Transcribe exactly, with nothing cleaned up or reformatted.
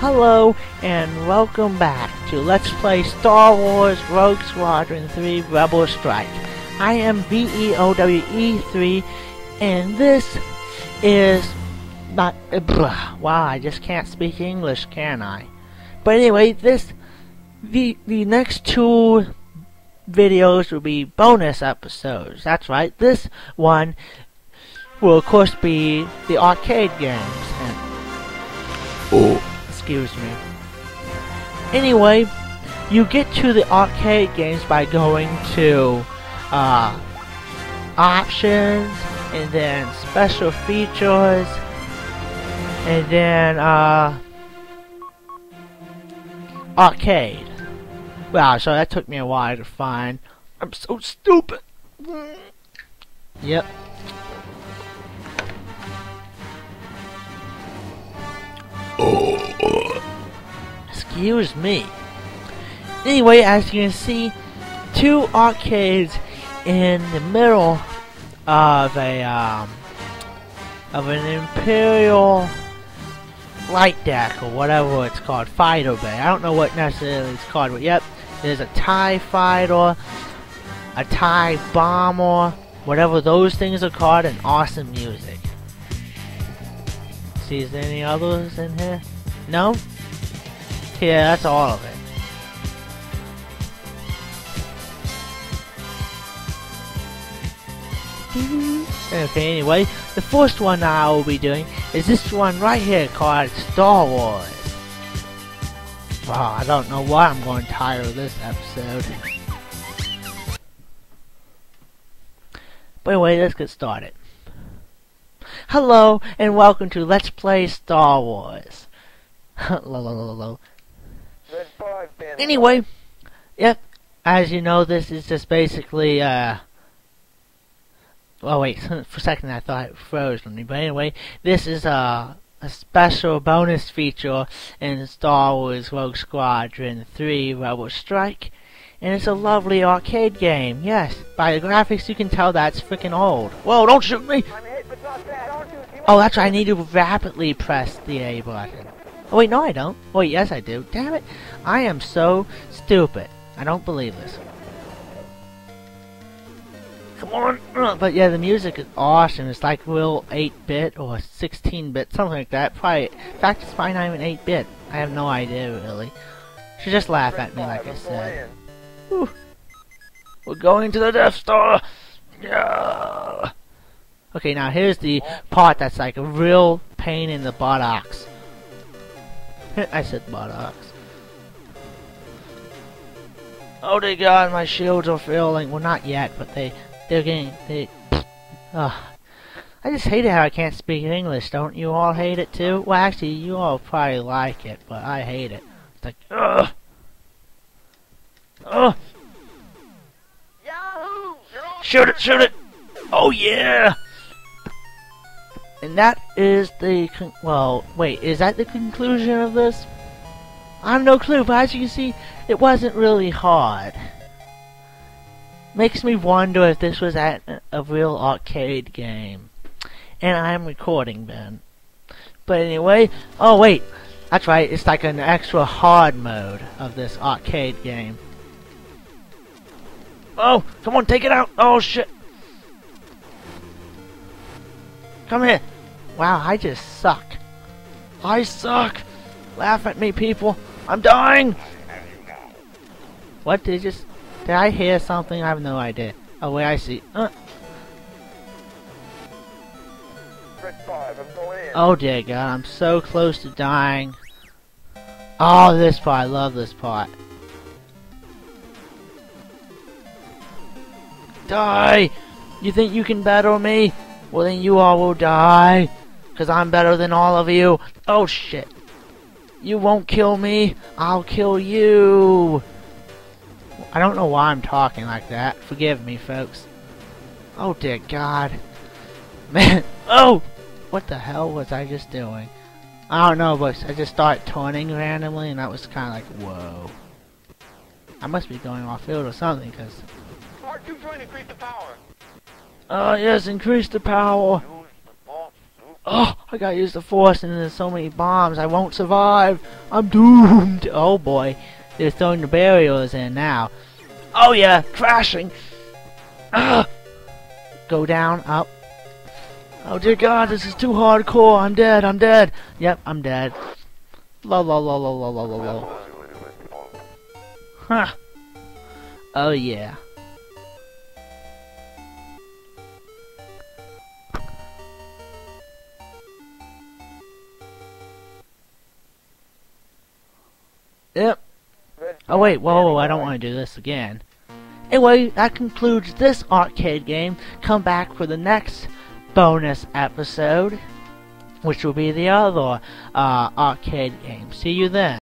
Hello and welcome back to Let's Play Star Wars Rogue Squadron three Rebel Strike. I am V E O W E three and this is not... Uh, wow, I just can't speak English, can I? But anyway, this... The, the next two videos will be bonus episodes, that's right. This one will of course be the arcade games. And oh. Excuse me. Anyway, you get to the arcade games by going to uh, options, and then special features, and then uh, arcade. Wow, so that took me a while to find. I'm so stupid. Yep. Excuse me. Anyway, as you can see, two arcades in the middle of a um, of an Imperial light deck or whatever it's called, fighter bay. I don't know what necessarily it's called, but yep, there's a TIE fighter, a TIE bomber, whatever those things are called, and awesome music. See, is there any others in here? No? Yeah, that's all of it. Okay, anyway, the first one that I will be doing is this one right here called Star Wars. Wow, I don't know why I'm going to title this episode. But anyway, let's get started. Hello, and welcome to Let's Play Star Wars. Anyway, yep, as you know, this is just basically, uh, oh wait, for a second I thought it froze on me, but anyway, this is uh, a special bonus feature in Star Wars Rogue Squadron three Rebel Strike, and it's a lovely arcade game, yes. By the graphics you can tell that's freaking old. Whoa, don't shoot me! Oh, that's right, I need to rapidly press the A button. Oh wait, no I don't. Oh wait, yes I do. Damn it. I am so stupid. I don't believe this. Come on. But yeah, the music is awesome. It's like real eight bit or sixteen bit, something like that. Probably, in fact, it's probably not even eight bit. I have no idea, really. She just laughed at me like I said. Whew. We're going to the Death Star! Yeah. Okay, now here's the part that's like a real pain in the buttocks. I said buttocks. Oh dear God, my shields are failing. Well, not yet, but they, they're getting, they, ugh. I just hate it how I can't speak English. Don't you all hate it too? Well, actually, you all probably like it, but I hate it. It's like, ugh. Ugh. Shoot it, shoot it. Oh yeah. And that is the con well, wait, is that the conclusion of this? I have no clue, but as you can see, it wasn't really hard. Makes me wonder if this was at a real arcade game. And I'm recording then. But anyway, oh wait, that's right, it's like an extra hard mode of this arcade game. Oh, come on, take it out! Oh shit! Come here! Wow, I just suck. I suck! Laugh at me, people! I'm dying! What did you just... Did I hear something? I have no idea. Oh, wait, I see. Uh. Oh, dear God, I'm so close to dying. Oh, this part. I love this part. Die! You think you can battle me? Well then you all will die, cause I'm better than all of you. Oh shit. You won't kill me, I'll kill you. I don't know why I'm talking like that. Forgive me, folks. Oh dear God. Man, oh! What the hell was I just doing? I don't know, but I just started turning randomly and that was kinda like, whoa. I must be going off field or something, cause... R two trying to increase the power. Uh, yes, increase the power. Oh, I gotta use the force and there's so many bombs. I won't survive. I'm doomed. Oh boy. They're throwing the barriers in now. Oh yeah, crashing. Ugh. Go down, up. Oh dear God, this is too hardcore. I'm dead, I'm dead. Yep, I'm dead. Lo lo lo lo lo lo lo lo. Huh. Oh yeah. Yep. Oh wait, whoa, whoa, I don't want to do this again. Anyway, that concludes this arcade game. Come back for the next bonus episode, which will be the other uh, arcade game. See you then.